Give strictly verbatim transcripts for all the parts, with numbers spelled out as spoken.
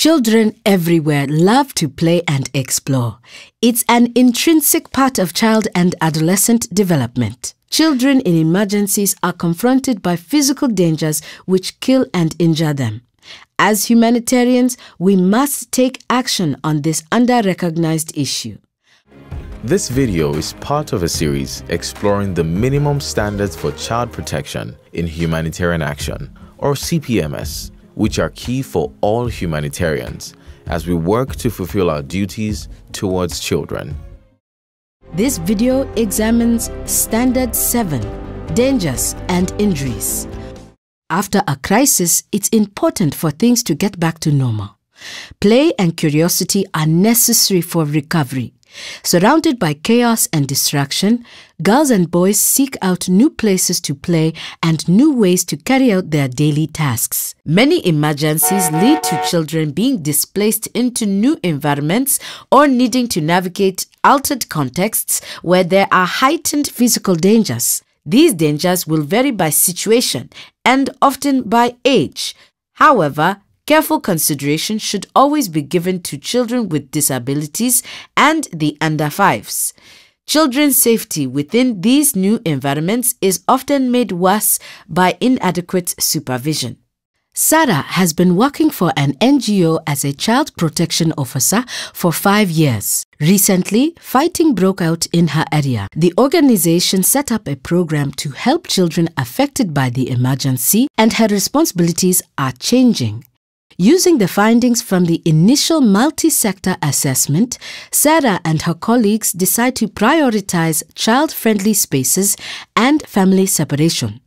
Children everywhere love to play and explore. It's an intrinsic part of child and adolescent development. Children in emergencies are confronted by physical dangers which kill and injure them. As humanitarians, we must take action on this under-recognized issue. This video is part of a series exploring the minimum standards for child protection in humanitarian action, or C P M S, which are key for all humanitarians as we work to fulfill our duties towards children. This video examines Standard seven, Dangers and Injuries. After a crisis, it's important for things to get back to normal. Play and curiosity are necessary for recovery. Surrounded by chaos and distraction, girls and boys seek out new places to play and new ways to carry out their daily tasks. Many emergencies lead to children being displaced into new environments or needing to navigate altered contexts where there are heightened physical dangers. These dangers will vary by situation and often by age. However, careful consideration should always be given to children with disabilities and the under fives. Children's safety within these new environments is often made worse by inadequate supervision. Sarah has been working for an N G O as a child protection officer for five years. Recently, fighting broke out in her area. The organization set up a program to help children affected by the emergency, and her responsibilities are changing. Using the findings from the initial multi-sector assessment, Sarah and her colleagues decide to prioritize child-friendly spaces and family separation.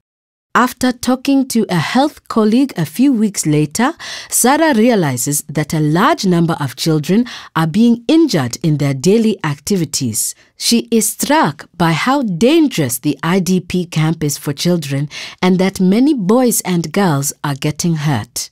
After talking to a health colleague a few weeks later, Sarah realizes that a large number of children are being injured in their daily activities. She is struck by how dangerous the I D P camp is for children and that many boys and girls are getting hurt.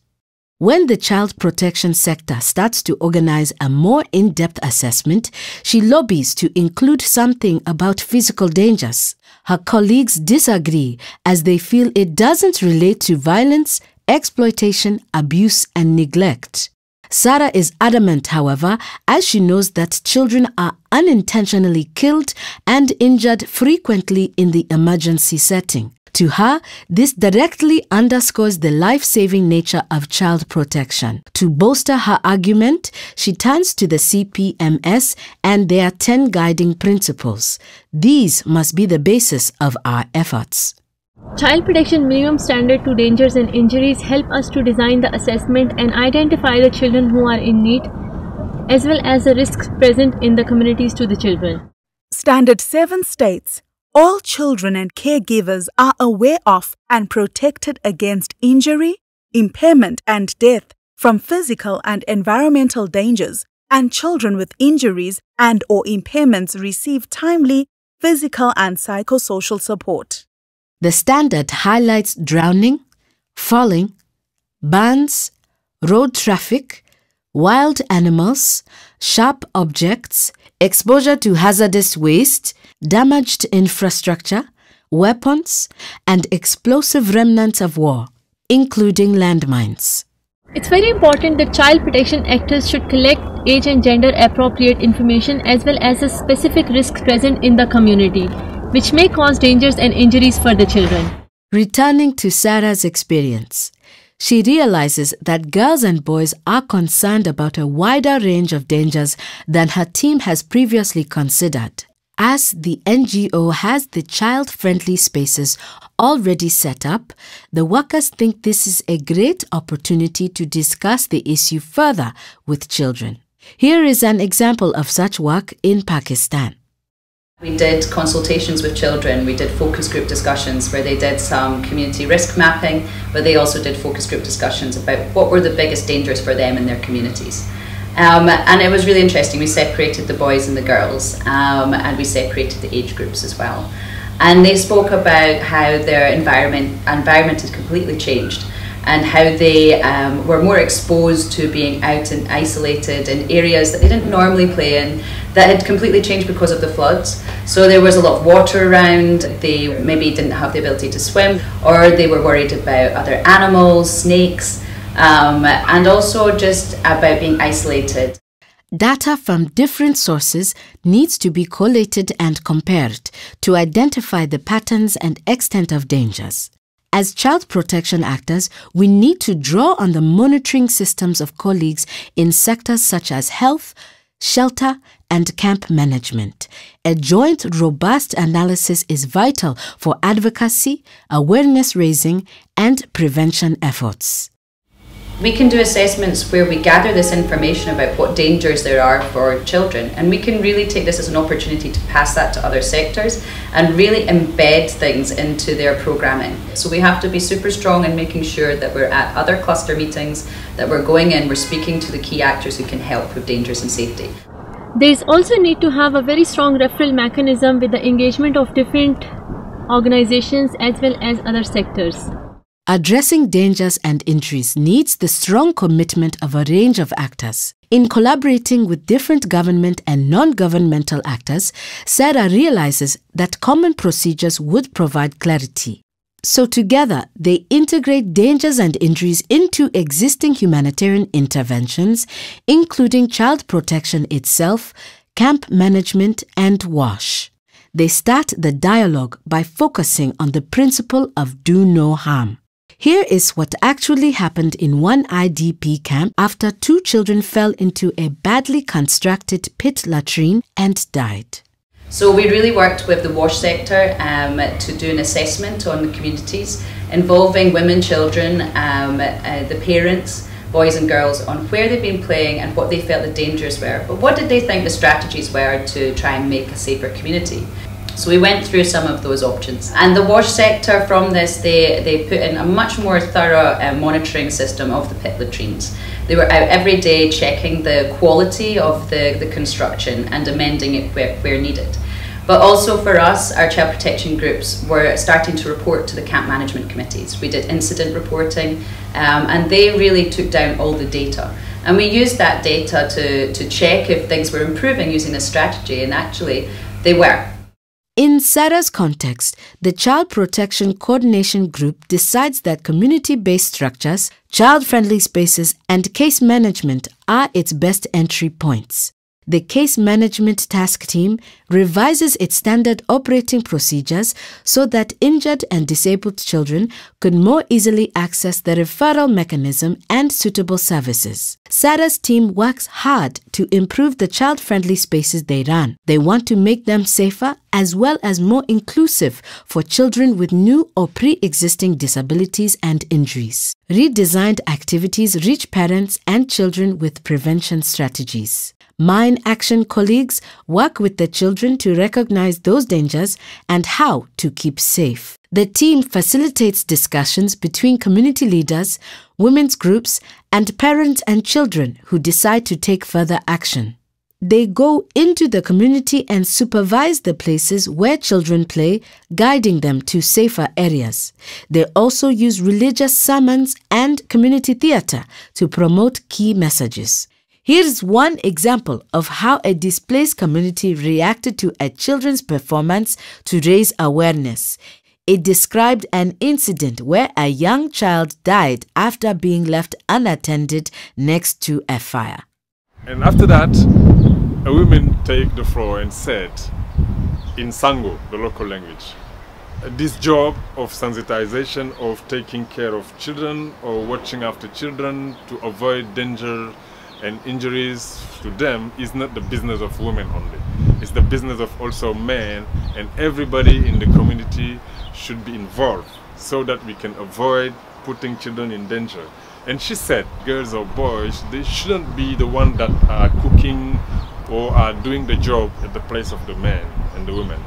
When the child protection sector starts to organize a more in-depth assessment, she lobbies to include something about physical dangers. Her colleagues disagree as they feel it doesn't relate to violence, exploitation, abuse, and neglect. Sarah is adamant, however, as she knows that children are unintentionally killed and injured frequently in the emergency setting. To her, this directly underscores the life-saving nature of child protection. To bolster her argument, she turns to the C P M S and their ten guiding principles. These must be the basis of our efforts. Child Protection Minimum Standard to Dangers and Injuries help us to design the assessment and identify the children who are in need, as well as the risks present in the communities to the children. Standard seven states, all children and caregivers are aware of and protected against injury, impairment and death from physical and environmental dangers, and children with injuries and or impairments receive timely physical and psychosocial support. The standard highlights drowning, falling, burns, road traffic, wild animals, sharp objects, exposure to hazardous waste, damaged infrastructure, weapons, and explosive remnants of war, including landmines. It's very important that child protection actors should collect age and gender appropriate information as well as the specific risks present in the community, which may cause dangers and injuries for the children. Returning to Sarah's experience, she realizes that girls and boys are concerned about a wider range of dangers than her team has previously considered. As the N G O has the child-friendly spaces already set up, the workers think this is a great opportunity to discuss the issue further with children. Here is an example of such work in Pakistan. We did consultations with children, we did focus group discussions where they did some community risk mapping, but they also did focus group discussions about what were the biggest dangers for them in their communities. Um, and it was really interesting, we separated the boys and the girls, um, and we separated the age groups as well. And they spoke about how their environment, environment had completely changed, and how they um, were more exposed to being out and isolated in areas that they didn't normally play in, that had completely changed because of the floods. So there was a lot of water around, they maybe didn't have the ability to swim, or they were worried about other animals, snakes, um, and also just about being isolated. Data from different sources needs to be collated and compared to identify the patterns and extent of dangers. As child protection actors, we need to draw on the monitoring systems of colleagues in sectors such as health, shelter, and camp management. A joint, robust analysis is vital for advocacy, awareness raising, and prevention efforts. We can do assessments where we gather this information about what dangers there are for children, and we can really take this as an opportunity to pass that to other sectors and really embed things into their programming. So we have to be super strong in making sure that we're at other cluster meetings, that we're going in, we're speaking to the key actors who can help with dangers and safety. There's also need to have a very strong referral mechanism with the engagement of different organizations as well as other sectors. Addressing dangers and injuries needs the strong commitment of a range of actors. In collaborating with different government and non-governmental actors, Sarah realizes that common procedures would provide clarity. So together, they integrate dangers and injuries into existing humanitarian interventions, including child protection itself, camp management, and WASH. They start the dialogue by focusing on the principle of do no harm. Here is what actually happened in one I D P camp after two children fell into a badly constructed pit latrine and died. So we really worked with the WASH sector um, to do an assessment on the communities involving women, children, um, uh, the parents, boys and girls, on where they've been playing and what they felt the dangers were, but what did they think the strategies were to try and make a safer community. So we went through some of those options. And the WASH sector from this, they, they put in a much more thorough uh, monitoring system of the pit latrines. They were out every day checking the quality of the, the construction and amending it where, where needed. But also for us, our child protection groups were starting to report to the camp management committees. We did incident reporting um, and they really took down all the data. And we used that data to, to check if things were improving using this strategy, and actually they were. In Sarah's context, the Child Protection Coordination Group decides that community-based structures, child-friendly spaces and case management are its best entry points. The Case Management Task Team revises its standard operating procedures so that injured and disabled children could more easily access the referral mechanism and suitable services. Sarah's team works hard to improve the child-friendly spaces they run. They want to make them safer as well as more inclusive for children with new or pre-existing disabilities and injuries. Redesigned activities reach parents and children with prevention strategies. Mine Action colleagues work with the children to recognize those dangers and how to keep safe. The team facilitates discussions between community leaders, women's groups, and parents and children who decide to take further action. They go into the community and supervise the places where children play, guiding them to safer areas. They also use religious sermons and community theater to promote key messages. Here's one example of how a displaced community reacted to a children's performance to raise awareness. It described an incident where a young child died after being left unattended next to a fire. And after that, a woman took the floor and said, in Sango, the local language, this job of sensitization, of taking care of children or watching after children to avoid danger and injuries to them is not the business of women only. It's the business of also men, and everybody in the community should be involved so that we can avoid putting children in danger. And she said, girls or boys, they shouldn't be the ones that are cooking or are doing the job at the place of the men and the women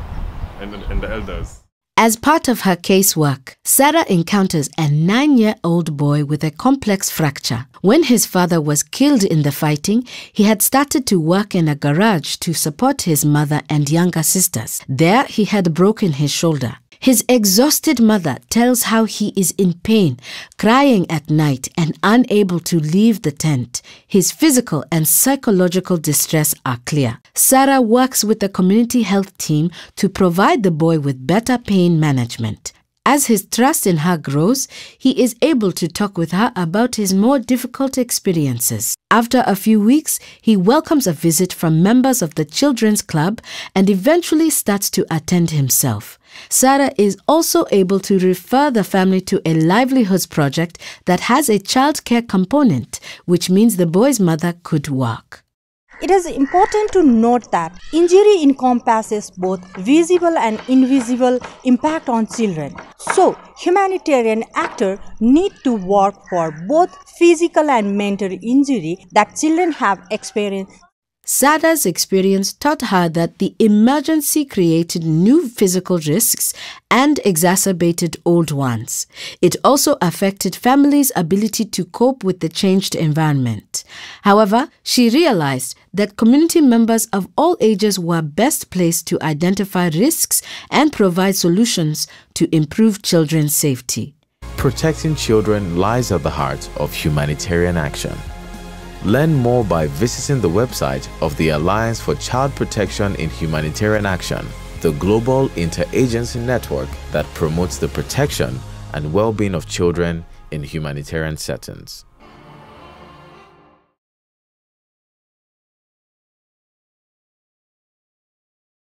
and, and the elders. As part of her casework, Sarah encounters a nine-year-old boy with a complex fracture. When his father was killed in the fighting, he had started to work in a garage to support his mother and younger sisters. There, he had broken his shoulder. His exhausted mother tells how he is in pain, crying at night and unable to leave the tent. His physical and psychological distress are clear. Sarah works with the community health team to provide the boy with better pain management. As his trust in her grows, he is able to talk with her about his more difficult experiences. After a few weeks, he welcomes a visit from members of the children's club and eventually starts to attend himself. Sarah is also able to refer the family to a livelihoods project that has a childcare component, which means the boy's mother could work. It is important to note that injury encompasses both visible and invisible impact on children. So, humanitarian actors need to work for both physical and mental injury that children have experienced. Sada's experience taught her that the emergency created new physical risks and exacerbated old ones. It also affected families' ability to cope with the changed environment. However, she realized that community members of all ages were best placed to identify risks and provide solutions to improve children's safety. Protecting children lies at the heart of humanitarian action. Learn more by visiting the website of the Alliance for Child Protection in Humanitarian Action, the global interagency network that promotes the protection and well-being of children in humanitarian settings.